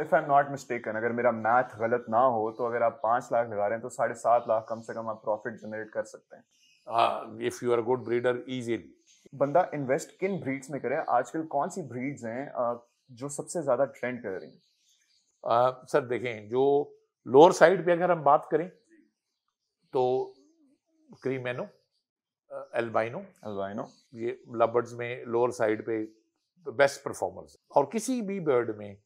If I am not mistaken, अगर मेरा math गलत ना हो तो अगर आप 5 लाख लगा रहे हैं तो 7.5 लाख कम से कम आप प्रॉफिट जनरेट कर सकते हैं if you are good breeder easily. बंदा इन्वेस्ट किन ब्रीड्स में करे, आजकल कौन सी ब्रीड्स हैं जो सबसे ज्यादा ट्रेंड कर रही हैं? सर देखें, जो लोअर साइड पे अगर हम बात करें तो क्रीमेनो, एल्बाइनो ये लबर्ड्स में लोअर साइड पे बेस्ट परफॉर्मर्स। और किसी भी बर्ड में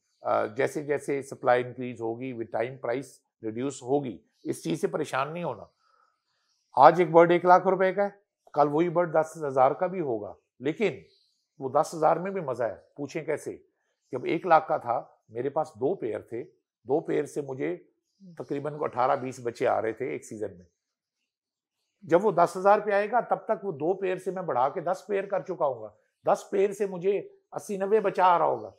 जैसे जैसे सप्लाई इंक्रीज होगी विद टाइम प्राइस रिड्यूस होगी, इस चीज़ से परेशान नहीं होना। आज एक बर्ड 1 लाख रुपए का है, कल वही बर्ड 10,000 का भी होगा, लेकिन वो 10,000 में भी मज़ा है। पूछें कैसे, जब 1 लाख का था मेरे पास 2 पेयर थे, 2 पेयर से मुझे तकरीबन 18-20 बच्चे आ रहे थे एक सीजन में। जब वो 10,000 पे आएगा तब तक वो 2 पेयर से मैं बढ़ा के 10 पेयर कर चुका होगा, 10 पेयर से मुझे 80-90 बच्चा आ रहा होगा।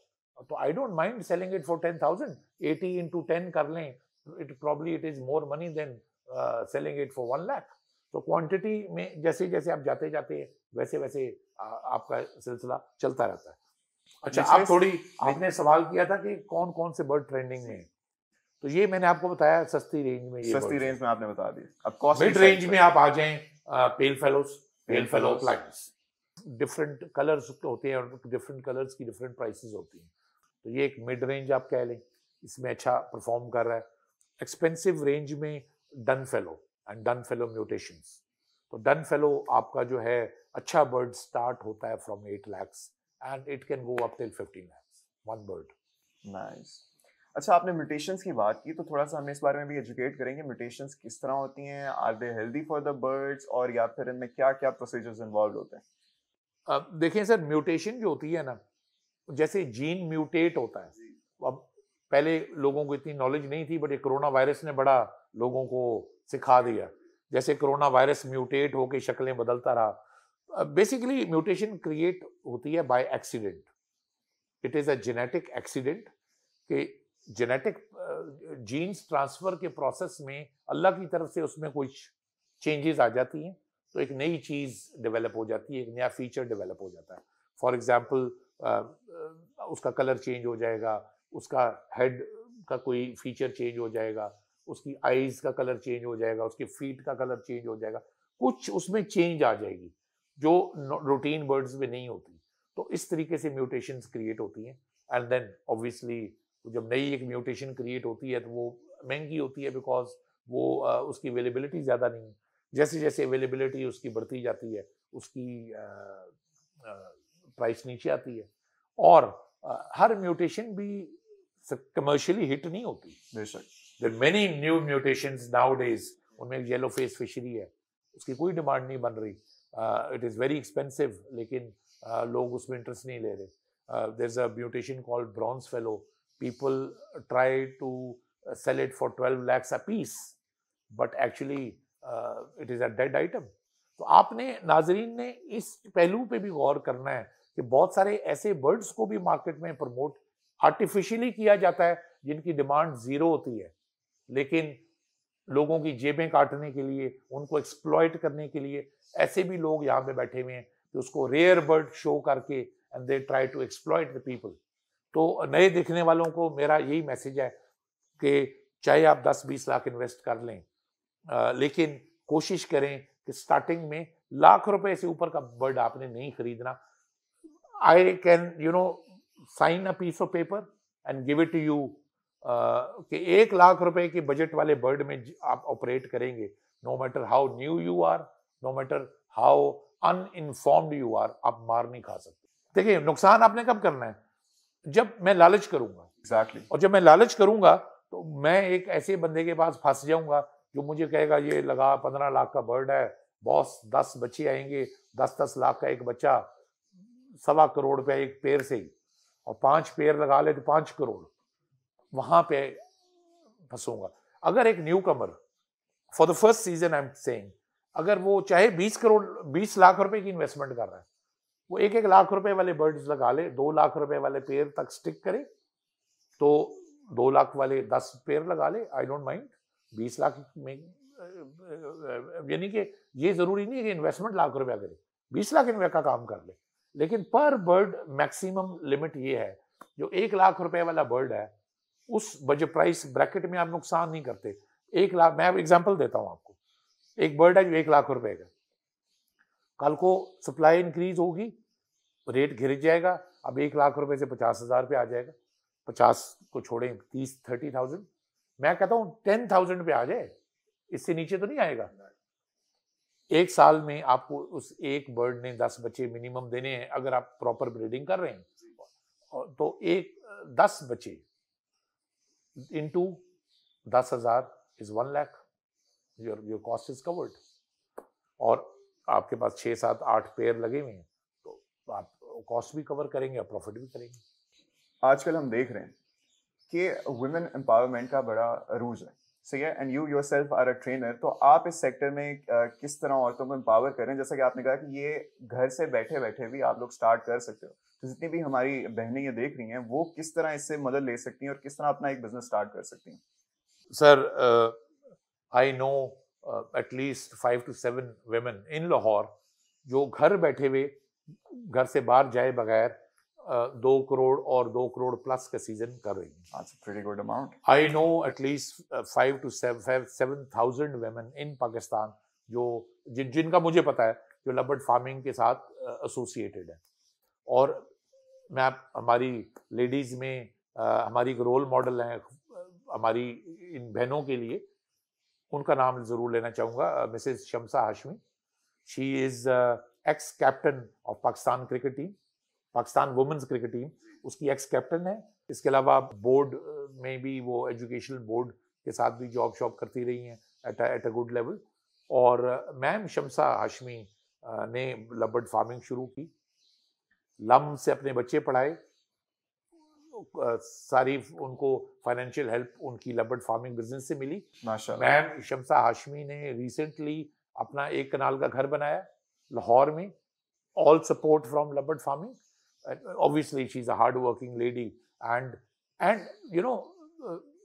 तो I don't mind selling it for 10,000, 80 into 10 कर लें, it probably it is more money than selling it for 1 lakh. तो क्वांटिटी में जैसे जैसे आप जाते जाते वैसे वैसे आपका सिलसिला चलता रहता है। अच्छा, आप थोड़ी आपने सवाल किया था कि कौन कौन से बर्ड ट्रेंडिंग में है, तो ये मैंने आपको बताया सस्ती रेंज में, ये सस्ती रेंज में आपने बता दिया। अब मिड रेंज में आप आ जाएं, pale fallows opalines, different colours होते हैं और डिफरेंट कलर्स की डिफरेंट प्राइसेस होती हैं, तो ये एक मिड रेंज आप कह लें, इसमें अच्छा परफॉर्म कर रहा है। एक्सपेंसिव रेंज में dun fellow and dun fellow mutations, तो डन फेलो आपका जो है अच्छा बर्ड स्टार्ट होता है from 8 lakh and it can go up till 15 lakhs one bird. Nice. अच्छा, आपने म्यूटेशंस की बात की, तो थोड़ा सा हमें इस बारे में भी एजुकेट करेंगे, म्यूटेशंस किस तरह होती हैं, are they healthy for the birds, और या फिर इनमें क्या क्या प्रोसीजर्स इन्वॉल्व होते हैं? अब देखिए सर, म्यूटेशन जो होती है ना, जैसे जीन म्यूटेट होता है, अब पहले लोगों को इतनी नॉलेज नहीं थी, बट ये कोरोना वायरस ने बड़ा लोगों को सिखा दिया। जैसे कोरोना वायरस म्यूटेट होकर शक्लें बदलता रहा। बेसिकली म्यूटेशन क्रिएट होती है by accident, it is a genetic accident, कि जेनेटिक जीन्स ट्रांसफ़र के प्रोसेस में अल्लाह की तरफ से उसमें कुछ चेंजेस आ जाती हैं, तो एक नई चीज़ डेवलप हो जाती है, एक नया फीचर डेवलप हो जाता है। फॉर एग्जांपल उसका कलर चेंज हो जाएगा, उसका हेड का कोई फीचर चेंज हो जाएगा, उसकी आइज़ का कलर चेंज हो जाएगा, उसके फीट का कलर चेंज हो जाएगा, कुछ उसमें चेंज आ जाएगी जो रूटीन बर्ड्स में नहीं होती। तो इस तरीके से म्यूटेशंस क्रिएट होती हैं। एंड देन ऑब्वियसली जब नई एक म्यूटेशन क्रिएट होती है तो वो महंगी होती है, बिकॉज वो उसकी अवेलेबिलिटी ज़्यादा नहीं है। जैसे जैसे अवेलेबिलिटी उसकी बढ़ती जाती है, उसकी प्राइस नीचे आती है। और हर म्यूटेशन भी कमर्शियली हिट नहीं होती। बेशक मेनी न्यू म्यूटेशंस नाउडेज, उनमें येलो फेस फिशरी है, उसकी कोई डिमांड नहीं बन रही, इट इज़ वेरी एक्सपेंसिव, लेकिन लोग उसमें इंटरेस्ट नहीं ले रहे। There is a mutation called bronze fellow, people try to sell it for 12 lakh a piece, but actually it is a dead item. तो आपने, नाजरीन ने, इस पहलू पे भी गौर करना है कि बहुत सारे ऐसे बर्ड्स को भी मार्केट में प्रमोट आर्टिफिशियली किया जाता है, जिनकी डिमांड ज़ीरो होती है, लेकिन लोगों की जेबें काटने के लिए, उनको एक्सप्लॉइट करने के लिए ऐसे भी लोग यहाँ पे बैठे हुए हैं कि उसको रेयर बर्ड शो करके and they try to exploit the people. तो नए देखने वालों को मेरा यही मैसेज है कि चाहे आप 10-20 लाख इन्वेस्ट कर लें, लेकिन कोशिश करें कि स्टार्टिंग में लाख रुपए से ऊपर का बर्ड आपने नहीं खरीदना। I can you know sign a piece of paper and give it to you कि 1 लाख रुपए के बजट वाले बर्ड में आप ऑपरेट करेंगे, no matter how new you are, no matter how uninformed you are, आप मार नहीं खा सकते। देखिए, नुकसान आपने कब करना है, जब मैं लालच करूंगा। Exactly. और जब मैं लालच करूंगा तो मैं एक ऐसे बंदे के पास फंस जाऊंगा जो मुझे कहेगा ये लगा 15 लाख का बर्ड है बॉस, 10 बच्चे आएंगे, 10-10 लाख का एक बच्चा, 1.25 करोड़ रुपया एक पेड़ से ही, और 5 पेड़ लगा ले तो 5 करोड़, वहां पे फंसूंगा। अगर एक newcomer for the first season I am saying, अगर वो चाहे 20 लाख रुपए की इन्वेस्टमेंट कर रहा है, वो 1-1 लाख रुपए वाले बर्ड्स लगा ले, 2 लाख रुपए वाले पेड़ तक स्टिक करे, तो 2 लाख वाले 10 पेड़ लगा ले, आई डोंट माइंड। 20 लाख में, यानी कि ये जरूरी नहीं है कि इन्वेस्टमेंट लाख रुपया करे, 20 लाख रुपये का काम कर ले, लेकिन पर बर्ड मैक्सिमम लिमिट ये है, जो 1 लाख रुपए वाला बर्ड है उस बजट प्राइस ब्रैकेट में आप नुकसान नहीं करते। 1 लाख, मैं एग्जांपल देता हूं आपको, एक बर्ड है जो 1 लाख रुपए का, कल को सप्लाई इंक्रीज होगी, रेट गिर जाएगा, अब 1 लाख रुपए से 50,000 पे आ जाएगा, 50 को छोड़ें 30,000, मैं कहता हूँ 10,000 पे आ जाए, इससे नीचे तो नहीं आएगा। एक साल में आपको उस एक बर्ड ने 10 बच्चे मिनिमम देने हैं, अगर आप प्रॉपर ब्रीडिंग कर रहे हैं तो 10 बच्चे into 10,000 is 1 lakh, your cost is covered, और आपके पास 6, 7, 8 पेयर लगे हुए हैं तो आप कॉस्ट भी कवर करेंगे और प्रॉफिट भी करेंगे। आजकल हम देख रहे हैं कि वुमेन एम्पावरमेंट का बड़ा रूज है, सही है, and you yourself are a trainer, तो आप इस सेक्टर में किस तरह औरतों को एम्पावर करें? जैसा कि आपने कहा कि ये घर से बैठे बैठे भी आप लोग स्टार्ट कर सकते हो, तो जितनी भी हमारी बहनें ये देख रही हैं वो किस तरह इससे मदद ले सकती हैं और किस तरह अपना एक बिजनेस स्टार्ट कर सकती हैं? Sir, I know at least 5 to 7 women in Lahore जो घर बैठे हुए, घर से बाहर जाए बगैर 2 करोड़ और 2 करोड़ प्लस का सीजन कर रही है। That's a pretty good amount. I know at least 5 to 7,000 women in Pakistan जो जिनका मुझे पता है जो लबर्ड फार्मिंग के साथ एसोसिएटेड है, और मैं हमारी लेडीज में हमारी एक रोल मॉडल है हमारी इन बहनों के लिए, उनका नाम जरूर लेना चाहूँगा, Mrs Shamsa Hashmi. She is ex captain of Pakistan cricket team, Pakistan women's cricket team उसकी एक्स कैप्टन है। इसके अलावा बोर्ड में भी वो एजुकेशनल बोर्ड के साथ भी जॉब शॉप करती रही हैं एट अ गुड लेवल। और मैम शम्सा हाशमी ने लबर्ड फार्मिंग शुरू की, लम से अपने बच्चे पढ़ाए, सारी उनको फाइनेंशियल हेल्प उनकी लबर्ड फार्मिंग बिजनेस से मिली। मैम शम्सा हाशमी ने रिसेंटली अपना 1 कनाल का घर बनाया लाहौर में, all support from lovebird farming. Obviously she's a hard working lady and you know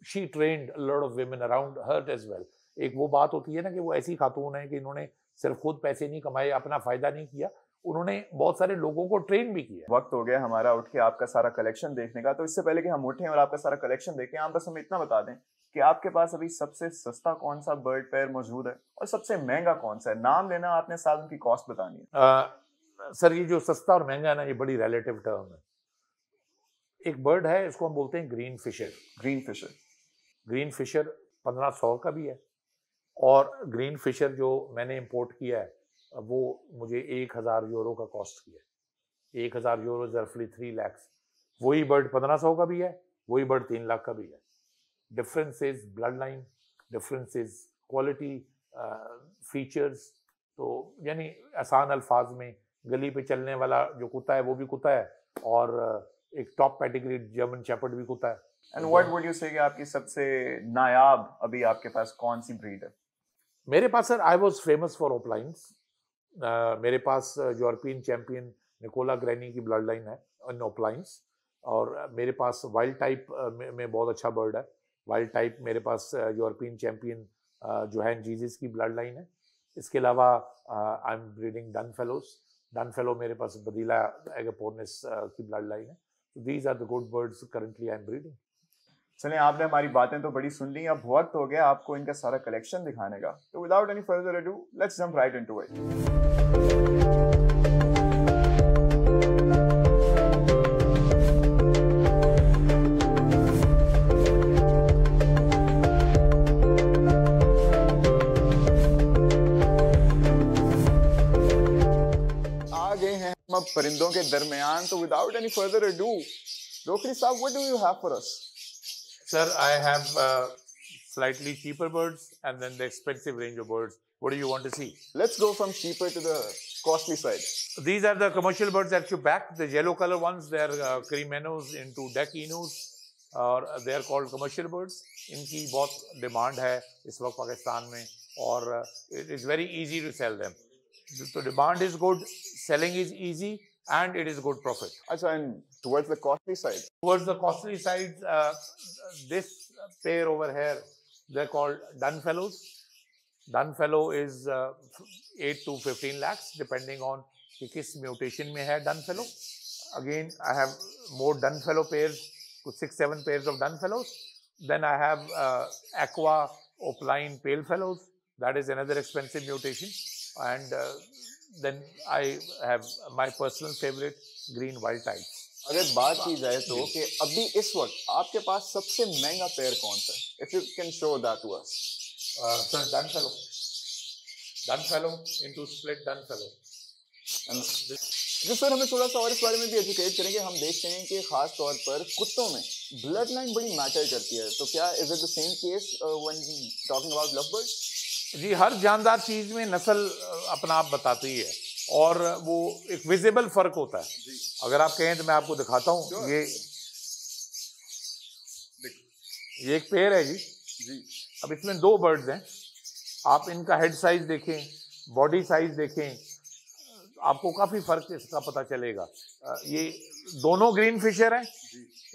she trained a lot of women around her as well. एक वो बात होती है ना कि वो ऐसी खातून है कि इन्होंने सिर्फ खुद पैसे नहीं कमाए, अपना फायदा नहीं किया, उन्होंने बहुत सारे लोगों को ट्रेन भी किया। वक्त हो गया हमारा उठ के आपका सारा कलेक्शन देखने का, तो इससे पहले कि हम उठें और आपका सारा कलेक्शन देखें, आप बस हमें इतना बता दें कि आपके पास अभी सबसे सस्ता कौन सा बर्ड पेयर मौजूद है और सबसे महंगा कौन सा है? नाम लेना आपने, साथ उनकी कॉस्ट बतानी है। सर, ये जो सस्ता और महंगा है ना, ये बड़ी रिलेटिव टर्म है। एक बर्ड है, इसको हम बोलते हैं ग्रीन फिशर। ग्रीन फिशर 1500 का भी है, और ग्रीन फिशर जो मैंने इंपोर्ट किया है वो मुझे 1000 यूरो का कॉस्ट किया है। 1000 यूरो रफली 3 लाख। वही बर्ड 1500 का भी है, वही बर्ड 3 लाख का भी है। Difference is blood line, difference is quality, features. तो यानी आसान अल्फाज में, गली पे चलने वाला जो कुत्ता है वो भी कुत्ता है, और एक टॉप पेडिग्री जर्मन शेफर्ड भी कुत्ता है। एंड व्हाट वुड यू से कि आपकी सबसे नायाब अभी आपके पास कौन सी ब्रीड है? मेरे पास sir, I was famous for opalines. मेरे पास यूरोपियन चैंपियन निकोला ग्रैनी की ब्लड लाइन है इन ओपलाइंस, और मेरे पास वाइल्ड टाइप में बहुत अच्छा बर्ड है। वाइल्ड टाइप मेरे पास यूरोपियन चैंपियन जोहैन जीजस की ब्लड लाइन है। इसके अलावा I am breeding dun fellow, मेरे पास बदीला एगेपोर्निस की ब्लड लाइन है। These are the good birds currently I am breeding. चलें, आपने हमारी बातें तो बड़ी सुन ली, अब वक्त हो गया आपको इनका सारा कलेक्शन दिखाने का, तो without any further ado let's jump right into it. परिंदों के दरमियान, तो without any further ado Rokhri साहब, what do you have for us? Sir, I have slightly cheaper birds and then the expensive range of birds. What do you want to see? Let's go from cheaper to the costly side. These are the commercial birds at your back, the yellow color ones, they are cremenos into decinos, और they are called commercial birds. इनकी बहुत demand है इस वक्त पाकिस्तान में, और it is very easy to sell them. So demand is good, selling is easy, and it is good profit. Achha, and towards the costly side. Towards the costly side, this pair over here, they're called dun fellows. Dun fellow is 8 to 15 lakhs, depending on किस mutation में है dun fellow. Again, I have more dun fellow pairs with 6-7 pairs of dun fellows. Then I have aqua opaline pale fellows. That is another expensive mutation. And then I have my personal favorite green wild types. अगर बात की जाए तो कि अभी इस वक्त आपके पास सबसे महंगा पेयर कौन सा है? If you can show that to us. Sir, dun fellow into split dun fellow. जी सर, हमें थोड़ा सा और इस बारे में भी एजुकेट करेंगे। हम देखते हैं कि खास तौर पर कुत्तों में ब्लड लाइन बड़ी मैटर करती है, तो क्या is it the same case when talking about lovebird? जी, हर जानदार चीज में नस्ल अपना आप बताती है और वो एक विजिबल फर्क होता है। अगर आप कहें तो मैं आपको दिखाता हूँ। sure. ये एक पेयर है जी। अब इसमें दो बर्ड्स हैं। आप इनका हेड साइज देखें, बॉडी साइज देखें, आपको काफ़ी फर्क इसका पता चलेगा। ये दोनों ग्रीन फिशर हैं,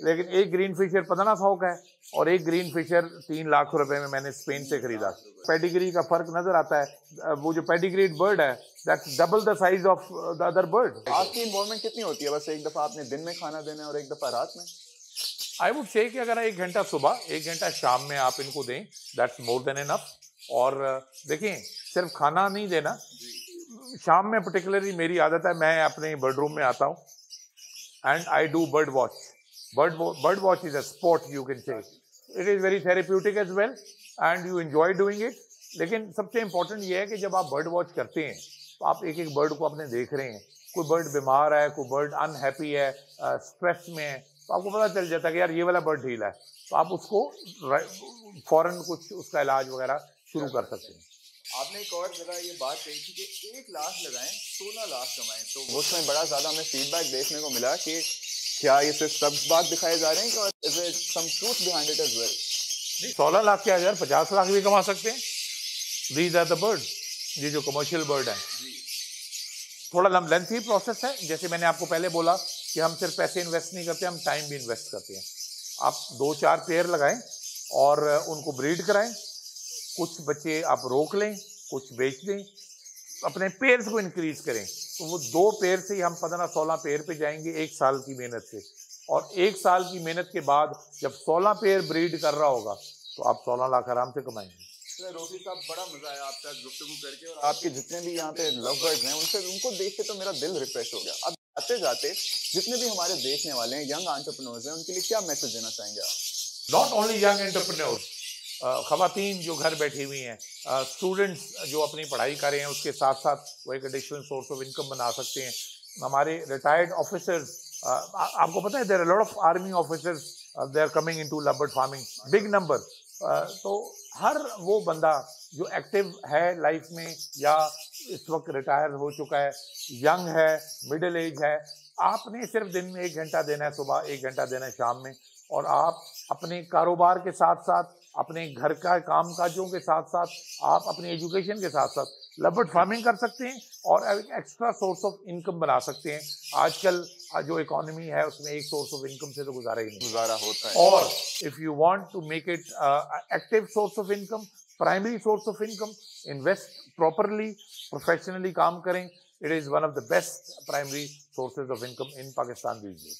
लेकिन एक ग्रीन फिशर 15,000 का है और एक ग्रीन फिशर 3 लाख रुपए में मैंने स्पेन से खरीदा। पेडिग्री का फर्क नजर आता है। वो जो पेडिग्रीड बर्ड है, that's double the size of the other bird. आपकी इन्वॉल्वमेंट कितनी होती है? बस एक दफ़ा आपने दिन में खाना देना है और एक दफ़ा रात में। आई वुड से कि अगर 1 घंटा सुबह, 1 घंटा शाम में आप इनको दें, दैट्स मोर देन एनफ। और देखिए, सिर्फ खाना नहीं देना। शाम में पर्टिकुलरली मेरी आदत है, मैं अपने बर्ड रूम में आता हूँ and I do bird watch. Bird watch is a sport, you can say it is very therapeutic as well and you enjoy doing it. लेकिन सबसे इम्पोर्टेंट ये है कि जब आप बर्ड वॉच करते हैं तो आप एक एक बर्ड को अपने देख रहे हैं। कोई बर्ड बीमार है, कोई बर्ड अनहैप्पी है, स्ट्रेस में है, तो आपको पता चल जाता है कि यार ये वाला बर्ड ढीला है, तो आप उसको फ़ौरन कुछ उसका इलाज वगैरह शुरू कर सकते हैं। आपने एक और जगह ये बात कही थी कि 1 लाख लगाएं 16 लाख कमाएं, तो उसमें बड़ा ज़्यादा हमें फीडबैक देखने को मिला कि क्या ये सिर्फ सब्ज बात दिखाए जा रहे हैं और is there some truth behind it as well? 16 lakh के हजार 50 लाख भी कमा सकते हैं। दीज आर द बर्ड, ये जो कमर्शियल बर्ड है। थोड़ा लेंथी प्रोसेस है, जैसे मैंने आपको पहले बोला कि हम सिर्फ पैसे इन्वेस्ट नहीं करते, हम टाइम भी इन्वेस्ट करते हैं। आप 2-4 पेयर लगाएं और उनको ब्रीड कराएं। कुछ बच्चे आप रोक लें, कुछ बेच दें, अपने पेयर्स को इंक्रीज करें, तो वो 2 पेयर से ही हम 15-16 पेयर पे जाएंगे 1 साल की मेहनत से। और 1 साल की मेहनत के बाद जब 16 पेयर ब्रीड कर रहा होगा तो आप 16 लाख आराम से कमाएंगे। सर रोकी साहब, बड़ा मज़ा आया आपका गुफ्तगू करके, और आपके जितने भी यहाँ पे लव बर्ड्स हैं उनसे उनको देख के तो मेरा दिल रिफ्रेश हो गया। अब आते जाते जितने भी हमारे देखने वाले हैं यंग एंटरप्रेन्योर्स हैं, उनके लिए क्या मैसेज देना चाहेंगे आप? नॉट ओनली यंग एंटरप्रेन्योर्स, ख़वातीन जो घर बैठी हुई हैं, स्टूडेंट्स जो अपनी पढ़ाई कर रहे हैं, उसके साथ साथ वो एक एडिशनल सोर्स ऑफ इनकम बना सकते हैं। हमारे रिटायर्ड ऑफिसर्स, आपको पता है there are a lot of army officers, they are coming into lovebird farming big number. तो हर वो बंदा जो एक्टिव है लाइफ में या इस वक्त रिटायर हो चुका है, यंग है, मिडिल एज है, आपने सिर्फ दिन में 1 घंटा देना है सुबह, 1 घंटा देना है शाम में, और आप अपने कारोबार के साथ साथ, अपने घर का काम काजों के साथ साथ, आप अपने एजुकेशन के साथ साथ लवबर्ड फार्मिंग कर सकते हैं और एक एक्स्ट्रा सोर्स ऑफ इनकम बना सकते हैं। आजकल जो इकोनॉमी है उसमें एक सोर्स ऑफ इनकम से तो गुजारा ही नहीं, गुजारा होता है। और if you want to make it active source of income, primary source of income, invest properly, professionally काम करें। It is one of the best primary sources of income in Pakistan दीजिए।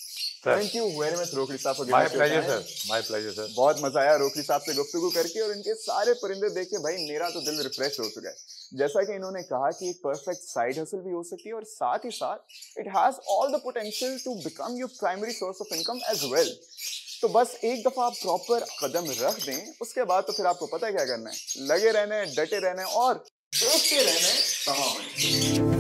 Thank you very much Rokhri साहब। My pleasure sir, my pleasure sir. बहुत मजा आया रोखरी साहब से गुफ्तगू करके, और इनके सारे परिंदे देख के भाई मेरा तो दिल रिफ्रेश हो चुका है। जैसा कि इन्होंने कहा कि एक परफेक्ट साइड हसल भी हो सकती है और साथ ही साथ it has all the potential to become your primary source of income as well. तो बस एक दफ़ा आप प्रॉपर कदम रख दें, उसके बाद तो फिर आपको पता है क्या करना है, लगे रहना है, डटे रहना है और देखते रहना है। तमाम